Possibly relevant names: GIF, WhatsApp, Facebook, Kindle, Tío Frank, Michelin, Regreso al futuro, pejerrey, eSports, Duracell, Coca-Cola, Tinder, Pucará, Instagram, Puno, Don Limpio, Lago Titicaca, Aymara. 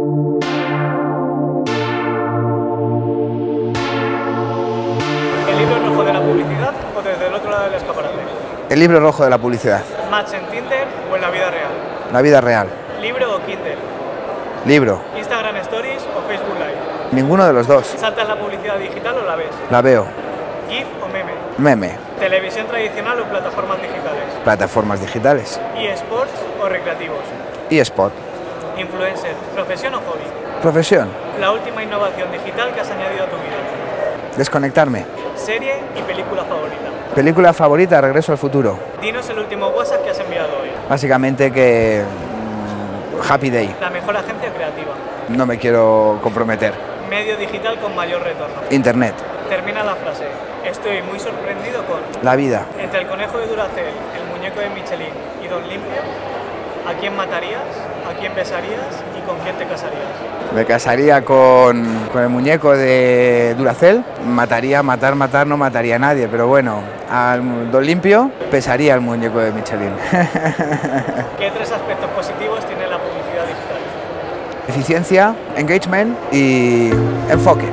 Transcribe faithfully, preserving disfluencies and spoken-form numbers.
¿El libro rojo de la publicidad o desde el otro lado del escaparate? El libro rojo de la publicidad. ¿Match en Tinder o en la vida real? La vida real. ¿Libro o Kindle? Libro. ¿Instagram Stories o Facebook Live? Ninguno de los dos. ¿Saltas la publicidad digital o la ves? La veo. ¿GIF o meme? Meme. ¿Televisión tradicional o plataformas digitales? Plataformas digitales. ¿eSports o recreativos? eSport. ¿Influencer, profesión o hobby? Profesión. ¿La última innovación digital que has añadido a tu vida? Desconectarme. ¿Serie y película favorita? Película favorita, Regreso al futuro. Dinos el último WhatsApp que has enviado hoy. Básicamente que... Happy Day. ¿La mejor agencia creativa? No me quiero comprometer. ¿Medio digital con mayor retorno? Internet. Termina la frase. Estoy muy sorprendido con... La vida. Entre el conejo de Duracell, el muñeco de Michelin y Don Limpio, ¿a quién matarías, a quién besarías y con quién te casarías? Me casaría con, con el muñeco de Duracell. Mataría, matar, matar, no mataría a nadie, pero bueno, al Don Limpio besaría al muñeco de Michelin. ¿Qué tres aspectos positivos tiene la publicidad digital? Eficiencia, engagement y enfoque.